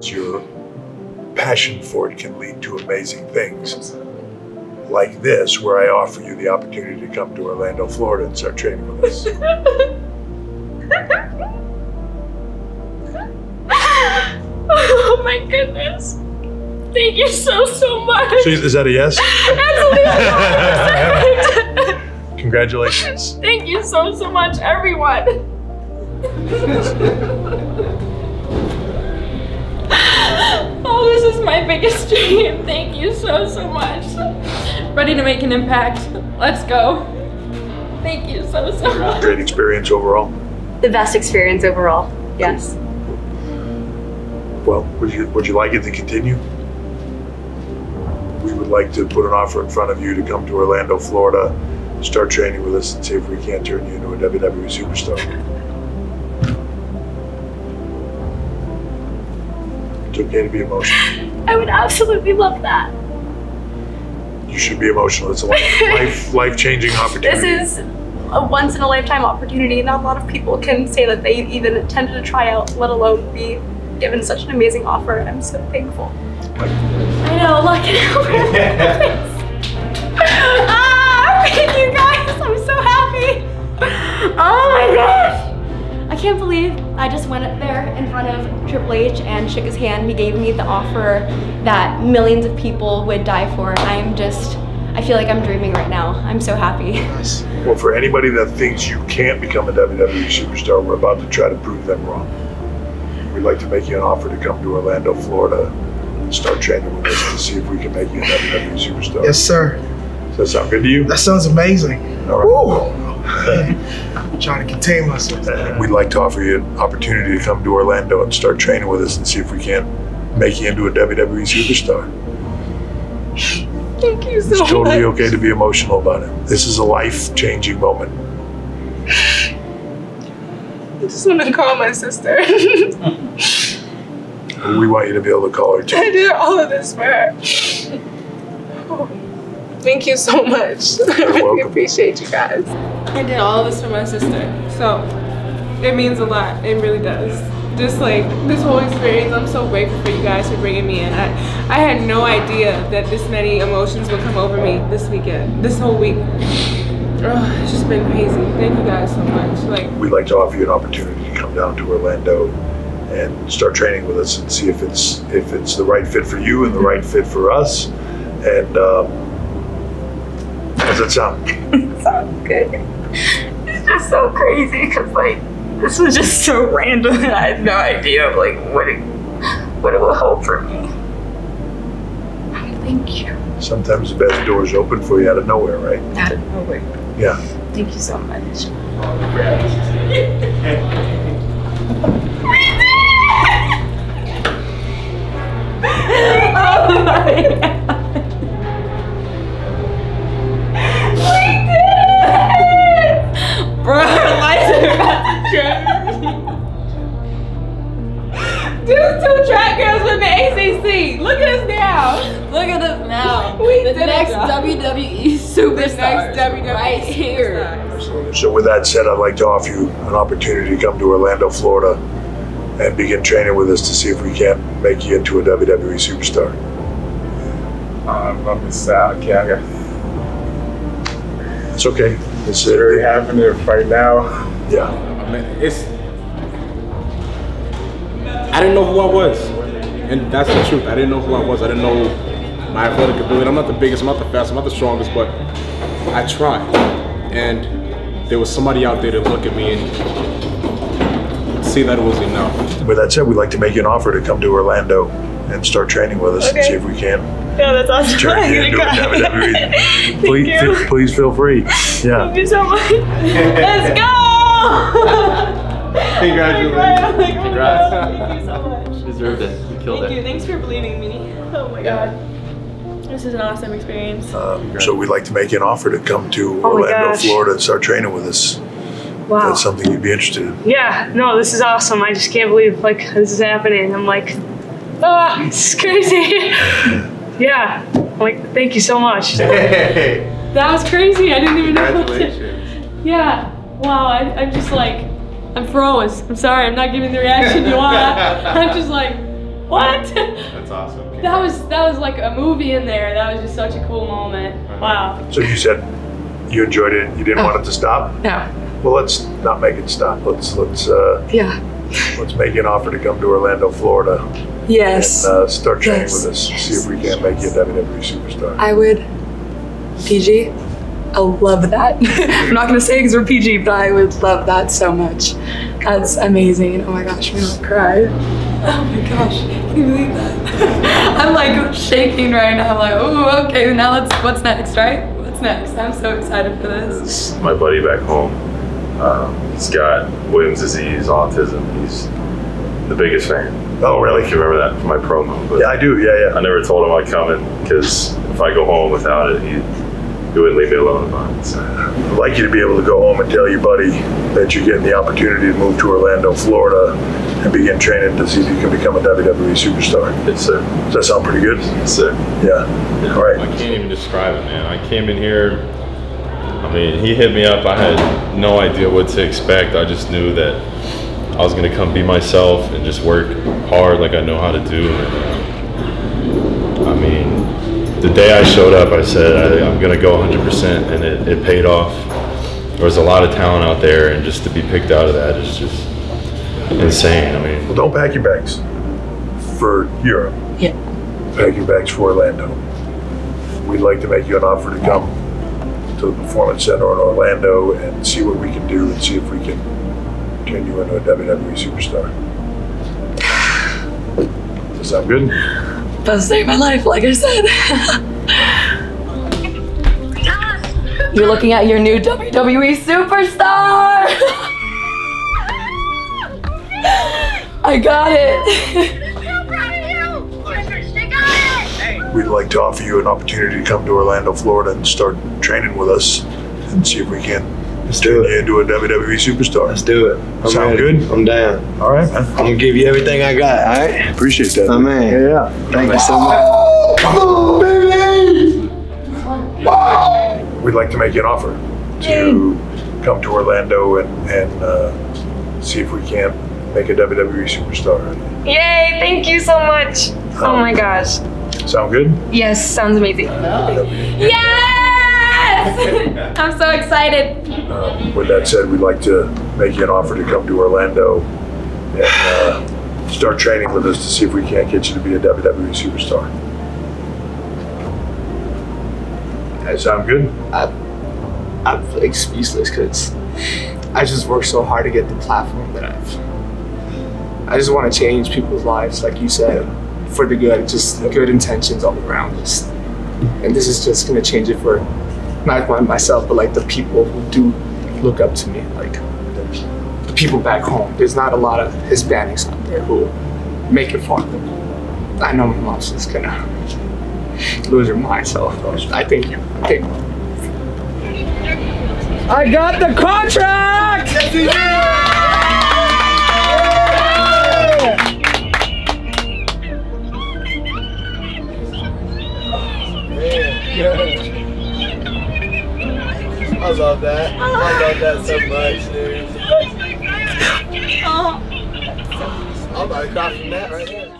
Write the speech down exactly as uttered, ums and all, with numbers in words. Your passion for it can lead to amazing things. Absolutely. Like this, where I offer you the opportunity to come to Orlando, Florida and start training with us. Oh my goodness. Thank you so, so much. So is that a yes? Absolutely. Congratulations. Thank you so, so much, everyone. Oh, this is my biggest dream. Thank you so, so much. Ready to make an impact. Let's go. Thank you so, so much. Great experience overall. The best experience overall, yes. Well, would you, would you like it to continue? We would like to put an offer in front of you to come to Orlando, Florida, start training with us and see if we can't turn you into a W W E superstar. It's okay to be emotional. I would absolutely love that. You should be emotional. It's a life, life-changing opportunity. This is a once-in-a-lifetime opportunity. Not a lot of people can say that they even attended a tryout, let alone be given such an amazing offer. I'm so thankful. I know, look at it. Ah, thank you guys. I'm so happy. Oh my gosh. I can't believe I just went up there in front of Triple H and shook his hand. He gave me the offer that millions of people would die for. I am just, I feel like I'm dreaming right now. I'm so happy. Nice. Well, for anybody that thinks you can't become a W W E superstar, we're about to try to prove them wrong. We'd like to make you an offer to come to Orlando, Florida and start training with us to see if we can make you a W W E superstar. Yes, sir. Does that sound good to you? That sounds amazing. All right. Ooh. I'm trying to contain myself. We'd like to offer you an opportunity to come to Orlando and start training with us and see if we can't make you into a W W E superstar. Thank you so much. It's totally okay to be emotional about it. This is a life-changing moment. I just want to call my sister. We want you to be able to call her too. I did all of this for her. Oh. Thank you so much. I really appreciate you guys. I did all this for my sister, so it means a lot. It really does. Just like this whole experience, I'm so grateful for you guys for bringing me in. I, I had no idea that this many emotions would come over me this weekend, this whole week. Oh, it's just been crazy. Thank you guys so much. Like, we'd like to offer you an opportunity to come down to Orlando and start training with us and see if it's if it's the right fit for you and the right fit for us. And. Um, How's it sound? It sounds good. It's just so crazy because like this was just so random and I had no idea of like what it what it will hold for me. Thank you. Sometimes the best doors open for you out of nowhere, right? Out of nowhere. Yeah. Thank you so much. We did it! Oh my God. Look at us now. Look at us now. We the next W W E superstars. The next W W E right here. Absolutely. So with that said, I'd like to offer you an opportunity to come to Orlando, Florida and begin training with us to see if we can't make you into a W W E superstar. Um, I'm just sad. Okay, I got... It's okay. It's very happening right now. Yeah. I mean, it's... I didn't know who I was. And that's the truth. I didn't know who I was. I didn't know my athletic ability. I'm not the biggest, I'm not the fastest, I'm not the strongest, but I tried. And there was somebody out there to look at me and see that it was enough. With that said, we'd like to make you an offer to come to Orlando and start training with us okay. and see if we can. No, that's awesome. Turn you into a W W E. Please, you. please feel free. Yeah. Thank you so much. Let's go! Congratulations. Congratulations. Congrats. Thank you so much. Deserved it. You killed it. Thank you. Thanks for believing me. Oh my God. This is an awesome experience. Um, so we'd like to make you an offer to come to oh Orlando, Florida and start training with us. Wow. If that's something you'd be interested in. Yeah. No, this is awesome. I just can't believe like this is happening. I'm like, ah, this is crazy. Yeah. I'm like, thank you so much. Hey. That was crazy. I didn't even know. Congratulations. Yeah. wow, I, I'm just like, I'm froze. I'm sorry, I'm not giving the reaction you want. I'm just like, what? That's awesome. Keep that going. was that was like a movie in there. That was just such a cool moment. Right. Wow. So you said you enjoyed it. You didn't oh. want it to stop. No. Well, let's not make it stop. Let's let's. Uh, yeah. Let's make you an offer to come to Orlando, Florida. Yes. And uh, start training yes. with us. Yes. See if we can make you a W W E superstar. I would. P G. I love that. I'm not going to say because we're P G, but I would love that so much. That's amazing. Oh my gosh, I'm going to cry. Oh my gosh, can you believe that? I'm like shaking right now. I'm like, oh, okay, now let's, what's next, right? What's next? I'm so excited for this. My buddy back home, um, he's got Williams disease, autism. He's the biggest fan. Oh, really? I can remember that from my promo. But yeah, I do, yeah, yeah. I never told him I'd come in because if I go home without it, he... you wouldn't leave me alone. I'd like you to be able to go home and tell your buddy that you're getting the opportunity to move to Orlando, Florida and begin training to see if you can become a W W E superstar. Yes, sir. Does that sound pretty good? Yes, sir. Yeah. yeah. All right. I can't even describe it, man. I came in here, I mean, he hit me up. I had no idea what to expect. I just knew that I was going to come be myself and just work hard like I know how to do. And, uh, I mean, the day I showed up, I said, I, I'm going to go one hundred percent, and it, it paid off. There was a lot of talent out there, and just to be picked out of that is just insane. I mean, well, don't pack your bags for Europe. Yeah. Pack your bags for Orlando. We'd like to make you an offer to come to the Performance Center in Orlando and see what we can do and see if we can turn you into a W W E superstar. Does that sound good? Best day of my life, like I said. You're looking at your new W W E superstar. I got it. I'm so proud of you. I got it. We'd like to offer you an opportunity to come to Orlando, Florida, and start training with us, and see if we can Let's do it. into a W W E superstar. Let's do it. I'm Sound ready. good? I'm down. All right, man. I'm gonna give you everything I got. All right. Appreciate that. Oh, man. Yeah, yeah. Thank you so much. Oh, baby. Wow. We'd like to make you an offer to come to Orlando and and uh, see if we can't make a W W E superstar. Yay! Thank you so much. Um, oh my gosh. Sound good? Yes. Sounds amazing. Uh, yeah. I'm so excited. Um, with that said, we'd like to make you an offer to come to Orlando and uh, start training with us to see if we can't get you to be a W W E superstar. That sound good? I, I feel like speechless because I just worked so hard to get the platform that I've. I just want to change people's lives, like you said, for the good, just good intentions all around us. And this is just going to change it for. Not by myself, but like the people who do look up to me, like the, the people back home. There's not a lot of Hispanics out there who make it far. I know my mom's just gonna lose her mind, so I think you. Think. I got the contract! Yes, you did! Yeah. Yeah. Yeah. I love that. I love that so much, dude. I'm about to cry from that right there.